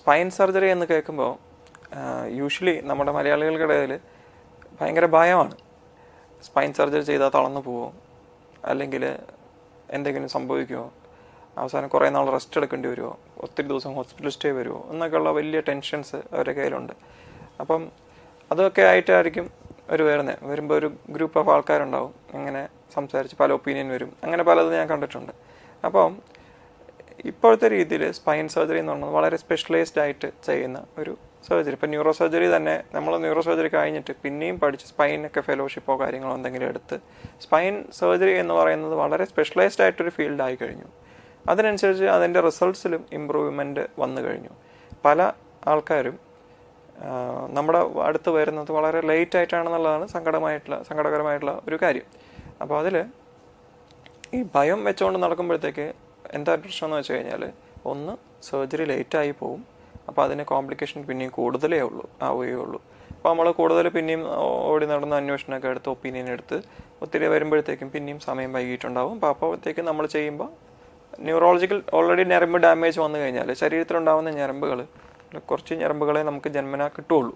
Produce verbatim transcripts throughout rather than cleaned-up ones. spine surgery ennu kekkumbo usually nammada malayalikalkadayil bhayangara bhayamanu spine surgery cheyda thalannu povo allengil endengilum sambhavikkumo avasana kore naal rest edukendi varuvo ottiri divasam hospital stay varuvo ennakkalla veliya tensions avare kayilunde appam adokke aayittarikkum oru verane varumbo oru group of aalkar undavum angane സംസാരിച്ച് പല opinion വരും അങ്ങനെ പലതും ഞാൻ കണ്ടിട്ടുണ്ട്. അപ്പം ഇപ്പോഴത്തെ രീതിയിൽ സ്പൈൻ സർജറി എന്ന് പറഞ്ഞത് വളരെ സ്പെഷ്യലൈസ്ഡ് ആയിട്ട് ചെയ്യുന്ന ഒരു സർജറി. ഇപ്പം ന്യൂറോ സർജറി തന്നെ നമ്മൾ ന്യൂറോ സർജറി കഴിഞ്ഞിട്ട് പിന്നെയും പഠിച്ച് സ്പൈനൊക്കെ ഫെലോഷിപ്പോ കാര്യങ്ങളോ എന്തെങ്കിലും എടുത്ത് സ്പൈൻ സർജറി എന്ന് പറയുന്നത് വളരെ സ്പെഷ്യലൈസ്ഡ് ആയിട്ടൊരു ഫീൽഡായി കഴിഞ്ഞു. അതിനനുസരിച്ച് അതിൻ്റെ റിസൾട്ട്സിലും ഇമ്പ്രൂവ്മെൻറ്റ് വന്നു കഴിഞ്ഞു. പല ആൾക്കാരും നമ്മുടെ അടുത്ത് വരുന്നത് വളരെ ലേറ്റ് ആയിട്ടാണെന്നുള്ളതാണ് സങ്കടമായിട്ടുള്ള സങ്കടകരമായിട്ടുള്ള ഒരു കാര്യം. അപ്പോൾ അതിൽ ഈ ഭയം വെച്ചുകൊണ്ട് നടക്കുമ്പോഴത്തേക്ക് എന്താ പ്രശ്നം എന്ന് വെച്ച് കഴിഞ്ഞാൽ, ഒന്ന് സർജറി ലേറ്റായി പോവും, അപ്പോൾ അതിന് കോംപ്ലിക്കേഷൻ പിന്നെയും കൂടുതലേ ഉള്ളൂ ആവുകയേ ഉള്ളൂ. അപ്പോൾ നമ്മൾ കൂടുതൽ പിന്നെയും ഓടി നടന്ന അന്വേഷണമൊക്കെ എടുത്ത് ഒപ്പീനിയൻ എടുത്ത് ഒത്തിരി വരുമ്പോഴത്തേക്കും പിന്നെയും സമയം വൈകിയിട്ടുണ്ടാവും. അപ്പോൾ അപ്പോഴത്തേക്കും നമ്മൾ ചെയ്യുമ്പോൾ ന്യൂറോളജിക്കൽ ഓൾറെഡി ഞരമ്പ് ഡാമേജ് വന്നു കഴിഞ്ഞാൽ ശരീരത്തിലുണ്ടാകുന്ന ഞരമ്പുകൾ കുറച്ച് ഞരമ്പുകളെ നമുക്ക് ജന്മനാ കിട്ടുകയുള്ളൂ.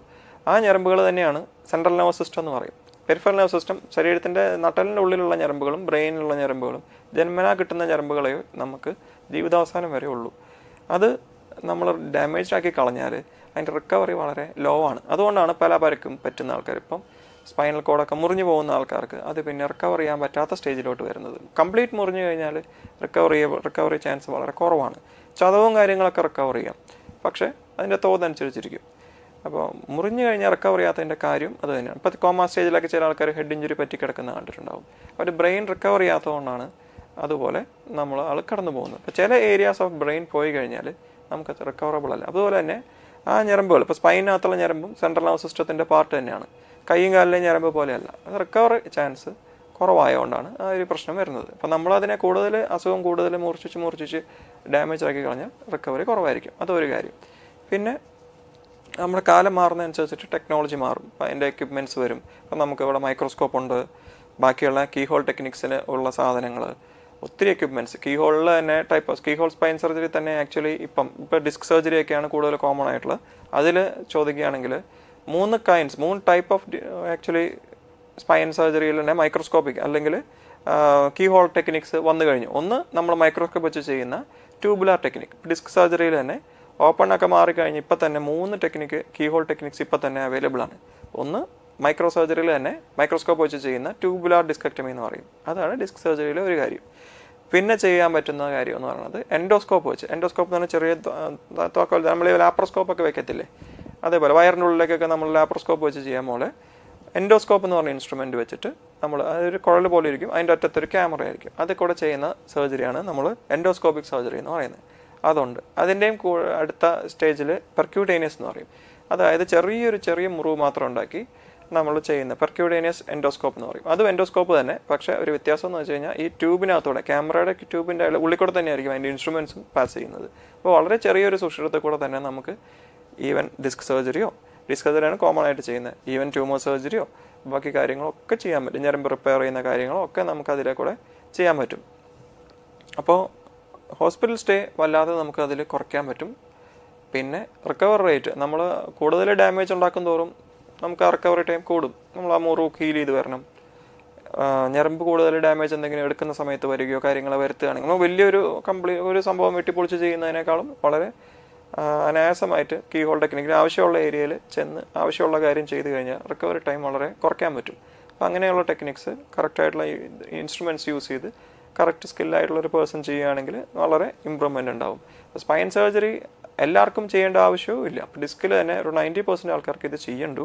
ആ ഞരമ്പുകൾ തന്നെയാണ് സെൻട്രൽ നെർവസ് സിസ്റ്റം എന്ന് പറയും. പെരിഫറൽ നെർവ് സിസ്റ്റം ശരീരത്തിൻ്റെ നട്ടലിൻ്റെ ഉള്ളിലുള്ള ഞരമ്പുകളും ബ്രെയിനിലുള്ള ഞരമ്പുകളും ജന്മനാ കിട്ടുന്ന ഞരമ്പുകളെ നമുക്ക് ജീവിതാവസാനം വരെ ഉള്ളൂ. അത് നമ്മൾ ഡാമേജ് ആക്കി കളഞ്ഞാൽ അതിൻ്റെ റിക്കവറി വളരെ ലോ ആണ്. അതുകൊണ്ടാണ് പല പരക്കും പറ്റുന്ന ആൾക്കാർ, ഇപ്പം സ്പൈനൽ കോഡൊക്കെ മുറിഞ്ഞു പോകുന്ന ആൾക്കാർക്ക് അത് പിന്നെ റിക്കവർ ചെയ്യാൻ പറ്റാത്ത സ്റ്റേജിലോട്ട് വരുന്നത്. കംപ്ലീറ്റ് മുറിഞ്ഞു കഴിഞ്ഞാൽ റിക്കവറി റിക്കവറി ചാൻസ് വളരെ കുറവാണ്. ചതവും കാര്യങ്ങളൊക്കെ റിക്കവർ ചെയ്യാം, പക്ഷേ അതിൻ്റെ തോതനുസരിച്ചിരിക്കും. അപ്പോൾ മുറിഞ്ഞു കഴിഞ്ഞാൽ റിക്കവർ ചെയ്യാത്തതിൻ്റെ കാര്യം അത് തന്നെയാണ്. ഇപ്പോൾ കോമ സ്റ്റേജിലൊക്കെ ചില ആൾക്കാർ ഹെഡ് ഇഞ്ചുറി പറ്റി കിടക്കുന്ന കണ്ടിട്ടുണ്ടാവും. അവർ ബ്രെയിൻ റിക്കവർ ചെയ്യാത്തതുകൊണ്ടാണ് അതുപോലെ നമ്മൾ ആൾ കടന്നു പോകുന്നത്. അപ്പോൾ ചില ഏരിയാസ് ഓഫ് ബ്രെയിൻ പോയി കഴിഞ്ഞാൽ നമുക്കത് റിക്കവറബിൾ അല്ല. അതുപോലെ തന്നെ ആ ഞരമ്പുകൾ, ഇപ്പോൾ സ്പൈനകത്തുള്ള ഞരമ്പും സെൻട്രൽ നെർവ് സിസ്റ്റത്തിൻ്റെ പാർട്ട് തന്നെയാണ്, കൈയും കാലിലെ ഞരമ്പ് പോലെയല്ല. അത് റിക്കവറി ചാൻസ് കുറവായതുകൊണ്ടാണ് ആ ഒരു പ്രശ്നം വരുന്നത്. അപ്പോൾ നമ്മളതിനെ കൂടുതൽ അസുഖം കൂടുതൽ മൂർച്ഛിച്ച് മൂർച്ഛിച്ച് ഡാമേജ് ആക്കി കളഞ്ഞാൽ റിക്കവറി കുറവായിരിക്കും. അതൊരു കാര്യം. പിന്നെ നമ്മുടെ കാലം മാറുന്നതനുസരിച്ചിട്ട് ടെക്നോളജി മാറും, അപ്പോൾ അതിൻ്റെ എക്യുപ്മെൻറ്റ്സ് വരും. അപ്പം നമുക്ക് ഇവിടെ മൈക്രോസ്കോപ്പ് ഉണ്ട്, ബാക്കിയുള്ള കീഹോൾ ടെക്നിക്സിന് ഉള്ള സാധനങ്ങൾ, ഒത്തിരി എക്യുപ്മെൻറ്റ്സ്. കീഹോളിൽ തന്നെ ടൈപ്പ് കീഹോൾ സ്പൈൻ സർജറി തന്നെ ആക്ച്വലി ഇപ്പം ഇപ്പോൾ ഡിസ്ക് സർജറി ഒക്കെയാണ് കൂടുതൽ കോമൺ ആയിട്ടുള്ളത്. അതിൽ ചോദിക്കുകയാണെങ്കിൽ മൂന്ന് കൈൻഡ്സ് മൂന്ന് ടൈപ്പ് ഓഫ് ആക്ച്വലി സ്പൈൻ സർജറിയിൽ തന്നെ മൈക്രോസ്കോപ്പിക് അല്ലെങ്കിൽ കീഹോൾ ടെക്നിക്സ് വന്നു കഴിഞ്ഞു. ഒന്ന് നമ്മൾ മൈക്രോസ്കോപ്പ് വെച്ച് ചെയ്യുന്ന ട്യൂബുലാർ ടെക്നിക്. ഡിസ്ക് സർജറിയിൽ തന്നെ ഓപ്പണൊക്കെ മാറിക്കഴിഞ്ഞ് ഇപ്പം തന്നെ മൂന്ന് ടെക്നിക്ക് കീഹോൾ ടെക്നിക്സ് ഇപ്പം തന്നെ അവൈലബിൾ ആണ്. ഒന്ന് മൈക്രോ സർജറിയിൽ തന്നെ മൈക്രോസ്കോപ്പ് വെച്ച് ചെയ്യുന്ന ട്യൂബുലാർ ഡിസ്കക്ടമി എന്ന് പറയും. അതാണ് ഡിസ്ക് സർജറിയിലെ ഒരു കാര്യം. പിന്നെ ചെയ്യാൻ പറ്റുന്ന കാര്യം എന്ന് പറയുന്നത് എൻഡോസ്കോപ്പ് വെച്ച്. എൻഡോസ്കോപ്പ് എന്ന് പറഞ്ഞാൽ ചെറിയ തോക്ക, നമ്മൾ ലാപ്രോസ്കോപ്പൊക്കെ വെക്കത്തില്ലേ, അതേപോലെ വയറിൻ്റെ ഉള്ളിലേക്കൊക്കെ നമ്മൾ ലാപ്രോസ്കോപ്പ് വെച്ച് ചെയ്യാൻ പോലെ എൻഡോസ്കോപ്പ് എന്ന് പറഞ്ഞ ഇൻസ്ട്രുമെൻറ്റ് വെച്ചിട്ട് നമ്മൾ അതൊരു കുഴൽ പോലെ ഇരിക്കും, അതിൻ്റെ അറ്റത്തൊരു ക്യാമറ ആയിരിക്കും, അത് കൂടെ ചെയ്യുന്ന സർജറിയാണ് നമ്മൾ എൻഡോസ്കോപ്പിക് സർജറി എന്ന് പറയുന്നത്. അതുണ്ട്. അതിൻ്റെയും അടുത്ത സ്റ്റേജിൽ പെർക്യൂട്ടേനിയസ് എന്ന് പറയും. അതായത് ചെറിയൊരു ചെറിയ മുറിവ് മാത്രം ഉണ്ടാക്കി നമ്മൾ ചെയ്യുന്ന പെർക്യൂട്ടേനിയസ് എൻഡോസ്കോപ്പ് എന്ന് പറയും. അതും എൻഡോസ്കോപ്പ് തന്നെ, പക്ഷേ ഒരു വ്യത്യാസം എന്ന് വെച്ച് കഴിഞ്ഞാൽ ഈ ട്യൂബിനകത്തൂടെ, ക്യാമറയുടെ ട്യൂബിൻ്റെ ഉള്ളിക്കൂടെ തന്നെയായിരിക്കും അതിൻ്റെ ഇൻസ്ട്രുമെൻറ്റ്സും പാസ് ചെയ്യുന്നത്. അപ്പോൾ വളരെ ചെറിയൊരു സുഷിരത്തിൽ കൂടെ തന്നെ നമുക്ക് ഈവൻ ഡിസ്ക് സർജറിയോ, ഡിസ്ക് സർജറിയാണ് കോമൺ ആയിട്ട് ചെയ്യുന്നത്, ഈവൻ ട്യൂമർ സർജറിയോ ബാക്കി കാര്യങ്ങളൊക്കെ ചെയ്യാൻ പറ്റും. ഞരമ്പ് റിപ്പയർ ചെയ്യുന്ന കാര്യങ്ങളോ ഒക്കെ നമുക്ക് അതിലെ കൂടെ ചെയ്യാൻ പറ്റും. അപ്പോൾ ഹോസ്പിറ്റൽ സ്റ്റേ വല്ലാതെ നമുക്ക് അതിൽ കുറയ്ക്കാൻ പറ്റും. പിന്നെ റിക്കവർ റേറ്റ്, നമ്മൾ കൂടുതൽ ഡാമേജ് ഉണ്ടാക്കും തോറും നമുക്ക് ആ റിക്കവറി ടൈം കൂടും. നമ്മൾ ആ മുറിവ് ഹീൽ ചെയ്ത് വരണം. ഞരമ്പ് കൂടുതൽ ഡാമേജ് എന്തെങ്കിലും എടുക്കുന്ന സമയത്ത് വരികയോ കാര്യങ്ങളോ വരുത്തുകയാണെങ്കിൽ നമ്മൾ വലിയൊരു കംപ്ലീ ഒരു സംഭവം വെട്ടിപ്പൊളിച്ച് ചെയ്യുന്നതിനേക്കാളും വളരെ അനായാസമായിട്ട് കീഹോൾ ടെക്നിക്കിന് ആവശ്യമുള്ള ഏരിയയിൽ ചെന്ന് ആവശ്യമുള്ള കാര്യം ചെയ്ത് കഴിഞ്ഞാൽ റിക്കവറി ടൈം വളരെ കുറയ്ക്കാൻ പറ്റും. അപ്പോൾ അങ്ങനെയുള്ള ടെക്നിക്സ് കറക്റ്റായിട്ടുള്ള ഇൻസ്ട്രുമെൻറ്റ്സ് യൂസ് ചെയ്ത് കറക്റ്റ് സ്കില്ലായിട്ടുള്ളൊരു പേഴ്സൺ ചെയ്യുകയാണെങ്കിൽ വളരെ ഇമ്പ്രൂവ്മെൻ്റ് ഉണ്ടാവും. സ്പൈൻ സർജറി എല്ലാവർക്കും ചെയ്യേണ്ട ആവശ്യവും ഇല്ല. അപ്പോൾ ഡിസ്കിൽ തന്നെ ഒരു നയൻറ്റി പെർസെൻറ്റ് ആൾക്കാർക്ക് ഇത് ചെയ്യണ്ടു.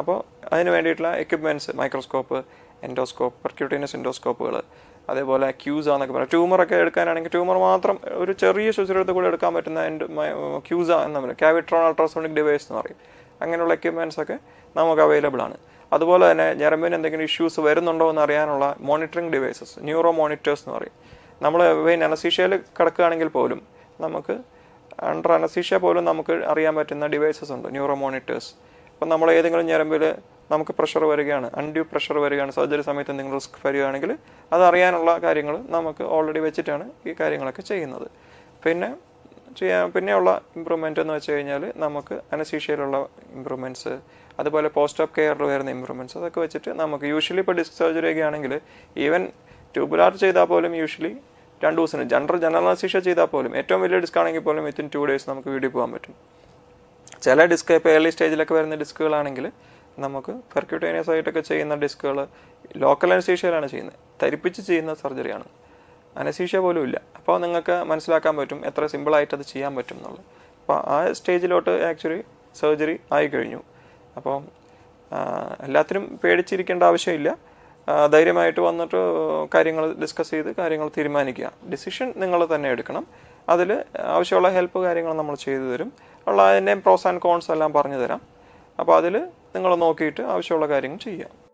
അപ്പോൾ അതിന് വേണ്ടിയിട്ടുള്ള എക്യുപ്മെൻറ്റ്സ് മൈക്രോസ്കോപ്പ്, എൻഡോസ്കോപ്പ്, പെർക്യൂട്ടേനിയസ് എൻഡോസ്കോപ്പുകൾ, അതേപോലെ ക്യൂസ എന്നൊക്കെ പറയാം. ട്യൂമറൊക്കെ എടുക്കാനാണെങ്കിൽ ട്യൂമർ മാത്രം ഒരു ചെറിയ ശുചിരത്തിൽ കൂടെ എടുക്കാൻ പറ്റുന്ന എൻ്റെ ക്യൂസ എന്ന് പറയുന്നത് കാവിട്രോൺ അൾട്രാസോണിക് ഡിവൈസ് എന്ന് പറയും. അങ്ങനെയുള്ള എക്യുപ്മെൻറ്റ്സൊക്കെ നമുക്ക് അവൈലബിൾ ആണ്. അതുപോലെ തന്നെ ഞരമ്പിന് എന്തെങ്കിലും ഇഷ്യൂസ് വരുന്നുണ്ടോ എന്ന് അറിയാനുള്ള മോണിറ്ററിങ് ഡിവൈസസ്, ന്യൂറോ മോണിറ്റേഴ്സ് എന്ന് പറയും. നമ്മൾ വെയിൻ അനസ്തീഷ്യയിൽ കിടക്കുകയാണെങ്കിൽ പോലും നമുക്ക് അണ്ടർ അനസ്തീഷ്യ പോലും നമുക്ക് അറിയാൻ പറ്റുന്ന ഡിവൈസസ് ഉണ്ട്, ന്യൂറോ മോണിറ്റേഴ്സ്. അപ്പം നമ്മൾ ഏതെങ്കിലും ഞരമ്പിൽ നമുക്ക് പ്രഷർ വരികയാണ്, അൺഡ്യൂ പ്രഷർ വരികയാണ്, സർജറി സമയത്ത് എന്തെങ്കിലും റിസ്ക് വരികയാണെങ്കിൽ അതറിയാനുള്ള കാര്യങ്ങൾ നമുക്ക് ഓൾറെഡി വെച്ചിട്ടാണ് ഈ കാര്യങ്ങളൊക്കെ ചെയ്യുന്നത്. പിന്നെ ചെയ്യാം. പിന്നെയുള്ള ഇമ്പ്രൂവ്മെൻ്റ് എന്ന് വെച്ച് കഴിഞ്ഞാൽ നമുക്ക് അനസ്തീഷ്യയിലുള്ള ഇമ്പ്രൂവ്മെൻറ്റ്സ്, അതുപോലെ പോസ്റ്റ് ഓപ്പ് കെയറിൽ വരുന്ന ഇമ്പ്രൂവ്മെൻറ്റ്സ്, അതൊക്കെ വെച്ചിട്ട് നമുക്ക് യൂഷ്വലി ഇപ്പോൾ ഡിസ്ക് സർജറി ഒക്കെ ആണെങ്കിൽ ഈവൻ ട്യൂബുലാർ ചെയ്താൽ പോലും യൂഷ്വലി രണ്ട് ദിവസത്തിന് ജനറൽ ജനറൽ അനസ്തീഷ്യ ചെയ്താൽ പോലും ഏറ്റവും വലിയ ഡിസ്ക് ആണെങ്കിൽ പോലും വിത്തിൻ ടു ഡേയ്സ് നമുക്ക് വീട്ടിൽ പോകാൻ പറ്റും. ചില ഡിസ്ക് ഇപ്പോൾ ഏർലി സ്റ്റേജിലൊക്കെ വരുന്ന ഡിസ്കുകളാണെങ്കിൽ നമുക്ക് പെർക്യൂട്ടേനിയസ് ആയിട്ടൊക്കെ ചെയ്യുന്ന ഡിസ്കുകൾ ലോക്കൽ അനസ്തീഷ്യയിലാണ് ചെയ്യുന്നത്, തരിപ്പിച്ച് ചെയ്യുന്ന സർജറിയാണ്, അനസ്തീഷ്യ പോലും ഇല്ല. അപ്പോൾ നിങ്ങൾക്ക് മനസ്സിലാക്കാൻ പറ്റും എത്ര സിമ്പിളായിട്ട് അത് ചെയ്യാൻ പറ്റും എന്നുള്ളത്. അപ്പോൾ ആ സ്റ്റേജിലോട്ട് ആക്ച്വലി സർജറി ആയിക്കഴിഞ്ഞു. അപ്പോൾ എല്ലാത്തിനും പേടിച്ചിരിക്കേണ്ട ആവശ്യമില്ല, ധൈര്യമായിട്ട് വന്നിട്ട് കാര്യങ്ങൾ ഡിസ്കസ് ചെയ്ത് കാര്യങ്ങൾ തീരുമാനിക്കുക. ഡിസിഷൻ നിങ്ങൾ തന്നെ എടുക്കണം, അതിൽ ആവശ്യമുള്ള ഹെൽപ്പ് കാര്യങ്ങൾ നമ്മൾ ചെയ്തു തരും, ഉള്ള അതിൻ്റെ പ്രോസ് ആൻഡ് കോൺസ് എല്ലാം പറഞ്ഞു തരാം. അപ്പോൾ അതിൽ നിങ്ങൾ നോക്കിയിട്ട് ആവശ്യമുള്ള കാര്യങ്ങൾ ചെയ്യാം.